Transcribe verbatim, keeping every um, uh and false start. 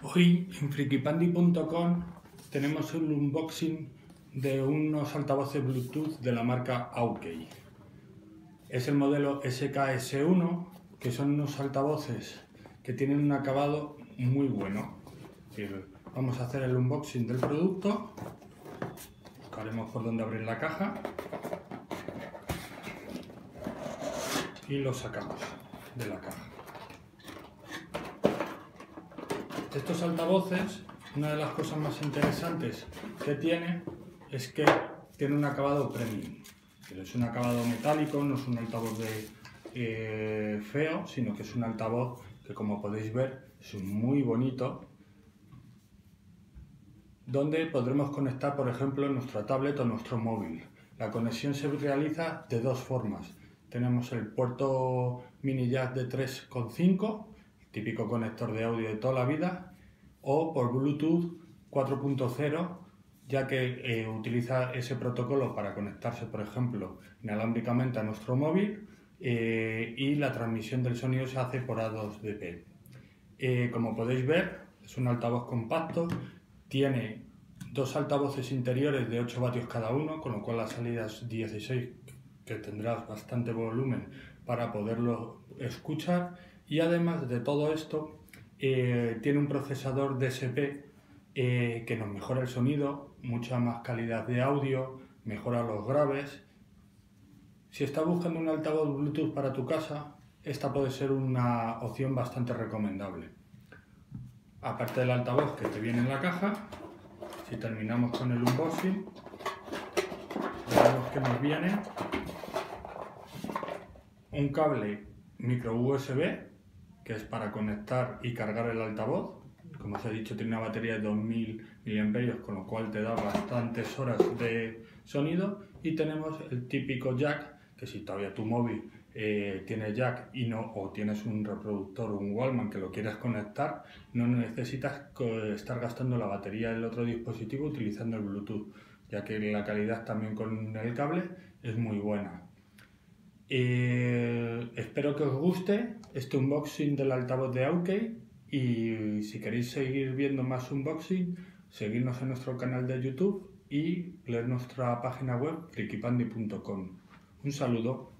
Hoy en frikipandi punto com tenemos un unboxing de unos altavoces Bluetooth de la marca Aukey. Es el modelo S K S uno, que son unos altavoces que tienen un acabado muy bueno. Vamos a hacer el unboxing del producto. Buscaremos por dónde abrir la caja y lo sacamos de la caja. Estos altavoces, una de las cosas más interesantes que tiene es que tiene un acabado premium. Pero es un acabado metálico, no es un altavoz de, eh, feo, sino que es un altavoz que, como podéis ver, es muy bonito, donde podremos conectar, por ejemplo, nuestra tablet o nuestro móvil. La conexión se realiza de dos formas. Tenemos el puerto mini jack de tres coma cinco, típico conector de audio de toda la vida, o por Bluetooth cuatro punto cero, ya que eh, utiliza ese protocolo para conectarse, por ejemplo, inalámbricamente a nuestro móvil, eh, y la transmisión del sonido se hace por A dos D P. Eh, como podéis ver, es un altavoz compacto, tiene dos altavoces interiores de ocho vatios cada uno, con lo cual las salidas dieciséis, que tendrás bastante volumen para poderlo escuchar, y además de todo esto, eh, tiene un procesador D S P Eh, que nos mejora el sonido, mucha más calidad de audio, mejora los graves. Si estás buscando un altavoz Bluetooth para tu casa, esta puede ser una opción bastante recomendable. Aparte del altavoz que te viene en la caja, si terminamos con el unboxing, vemos que nos viene un cable micro U S B, que es para conectar y cargar el altavoz. Como os he dicho, tiene una batería de dos mil miliamperios hora, con lo cual te da bastantes horas de sonido. Y tenemos el típico jack, que si todavía tu móvil eh, tiene jack y no, o tienes un reproductor o un Walkman que lo quieras conectar, no necesitas estar gastando la batería del otro dispositivo utilizando el Bluetooth, ya que la calidad también con el cable es muy buena. Eh, espero que os guste este unboxing del altavoz de Aukey. Y si queréis seguir viendo más unboxing, seguidnos en nuestro canal de YouTube y leer nuestra página web frikipandi punto com. Un saludo.